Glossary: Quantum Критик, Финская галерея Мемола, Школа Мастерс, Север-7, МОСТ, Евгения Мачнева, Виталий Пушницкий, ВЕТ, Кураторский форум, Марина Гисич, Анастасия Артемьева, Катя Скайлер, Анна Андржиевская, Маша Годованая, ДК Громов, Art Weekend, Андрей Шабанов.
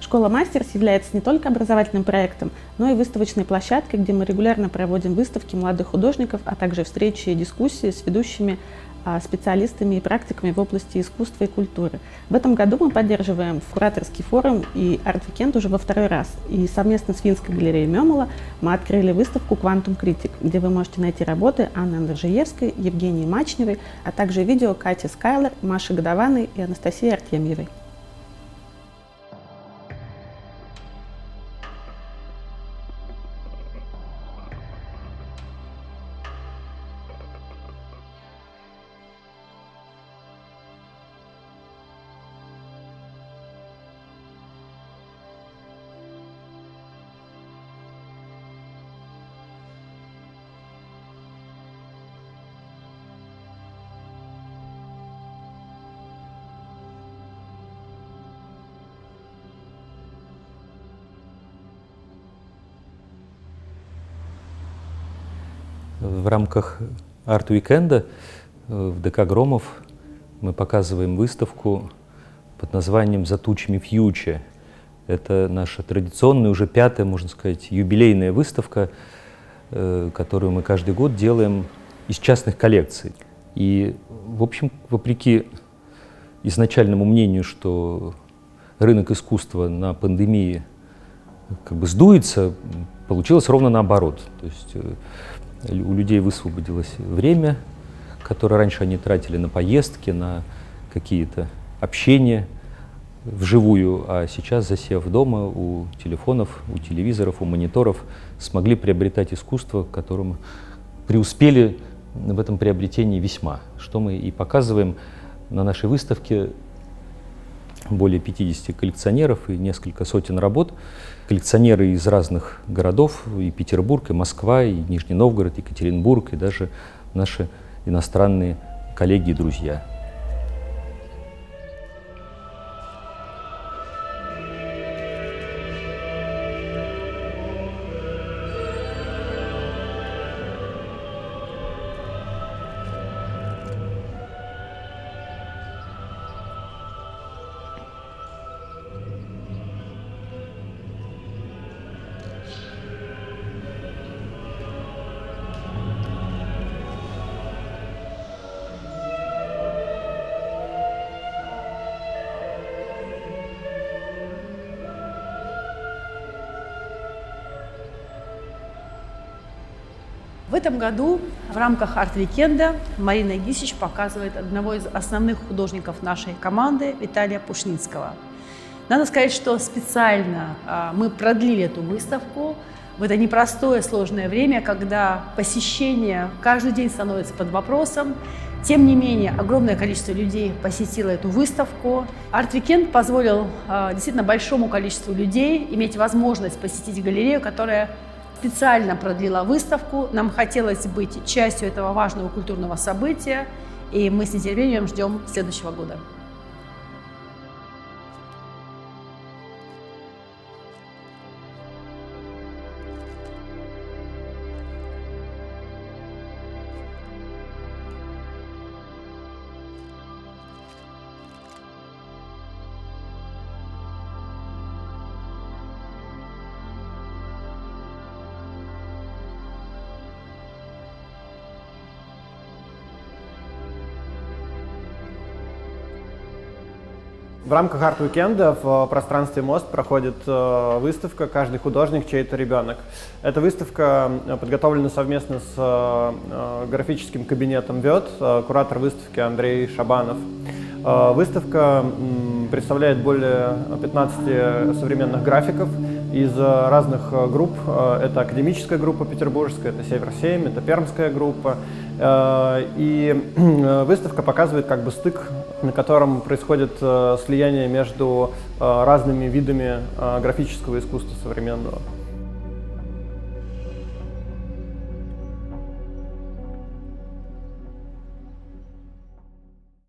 Школа Мастерс является не только образовательным проектом, но и выставочной площадкой, где мы регулярно проводим выставки молодых художников, а также встречи и дискуссии с ведущими специалистами и практиками в области искусства и культуры. В этом году мы поддерживаем Кураторский форум и Art Weekend уже во второй раз. И совместно с Финской галереей Мемола мы открыли выставку Quantum Критик, где вы можете найти работы Анны Андржиевской, Евгении Мачневой, а также видео Кати Скайлер, Маши Годованой и Анастасии Артемьевой. В рамках арт-уикенда в ДК Громов мы показываем выставку под названием «За тучами фьюче». Это наша традиционная, уже пятая, можно сказать, юбилейная выставка, которую мы каждый год делаем из частных коллекций. И, в общем, вопреки изначальному мнению, что рынок искусства на пандемии как бы сдуется, получилось ровно наоборот. То есть у людей высвободилось время, которое раньше они тратили на поездки, на какие-то общения вживую, а сейчас, засев дома, у телефонов, у телевизоров, у мониторов, смогли приобретать искусство, которому преуспели в этом приобретении весьма, что мы и показываем на нашей выставке. Более 50 коллекционеров и несколько сотен работ. Коллекционеры из разных городов, и Петербург, и Москва, и Нижний Новгород, и Екатеринбург, и даже наши иностранные коллеги и друзья. В этом году в рамках арт-викенда Марина Гисич показывает одного из основных художников нашей команды Виталия Пушницкого. Надо сказать, что специально мы продлили эту выставку в это непростое, сложное время, когда посещение каждый день становится под вопросом. Тем не менее, огромное количество людей посетило эту выставку. Арт-викенд позволил действительно большому количеству людей иметь возможность посетить галерею, которая специально продлила выставку. Нам хотелось быть частью этого важного культурного события, и мы с нетерпением ждем следующего года. В рамках арт-уикенда в пространстве МОСТ проходит выставка «Каждый художник, чей-то ребенок». Эта выставка подготовлена совместно с графическим кабинетом ВЕТ, куратор выставки Андрей Шабанов. Выставка представляет более 15 современных графиков из разных групп. Это академическая группа петербургская, это «Север-7», это пермская группа. И выставка показывает как бы стык, на котором происходит слияние между разными видами графического искусства современного.